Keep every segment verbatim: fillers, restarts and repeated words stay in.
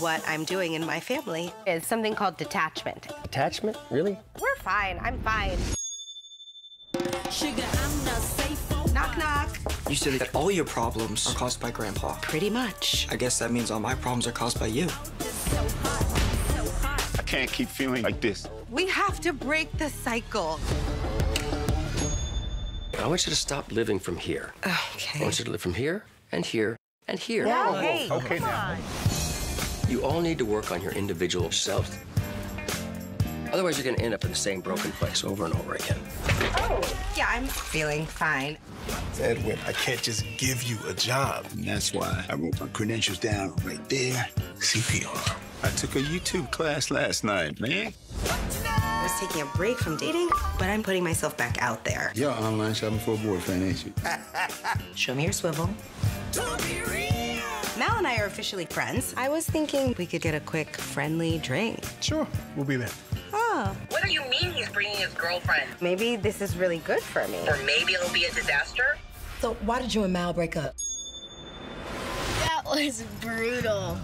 what I'm doing in my family is something called detachment. Detachment? Really? We're fine. I'm fine. Sugar, I'm not safe. Knock, knock. You said that all your problems are caused by Grandpa. Pretty much. I guess that means all my problems are caused by you. I can't keep feeling like this. We have to break the cycle. I want you to stop living from here. Okay. I want you to live from here and here and here. Yeah, oh, hey, okay, come on. You all need to work on your individual selves. Otherwise, you're going to end up in the same broken place over and over again. Oh, yeah, I'm feeling fine. Edwin, I can't just give you a job. And that's why I wrote my credentials down right there. C P R. I took a YouTube class last night, man. I was taking a break from dating, but I'm putting myself back out there. You're online shopping for a boyfriend, ain't you? Show me your swivel. Don't be real. Mal and I are officially friends. I was thinking we could get a quick, friendly drink. Sure, we'll be there. Oh. What do you mean he's bringing his girlfriend? Maybe this is really good for me. Or maybe it'll be a disaster. So why did you and Mal break up? That was brutal.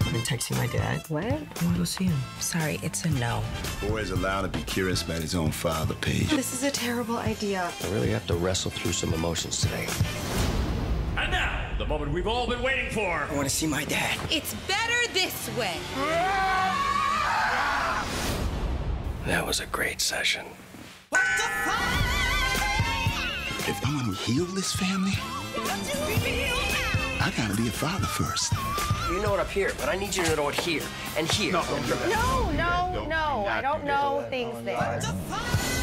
I've been texting my dad. What? I want to go see him. Sorry, it's a no. Boy's allowed to be curious about his own father, Paige. This is a terrible idea. I really have to wrestle through some emotions today. And now, the moment we've all been waiting for. I want to see my dad. It's better this way. That was a great session. What the fuck? If I want to heal this family, I gotta be a father first. You know it up here, but I need you to know it here and here. No, no, no, no, no, no, no, no, I don't know things there. What the fuck?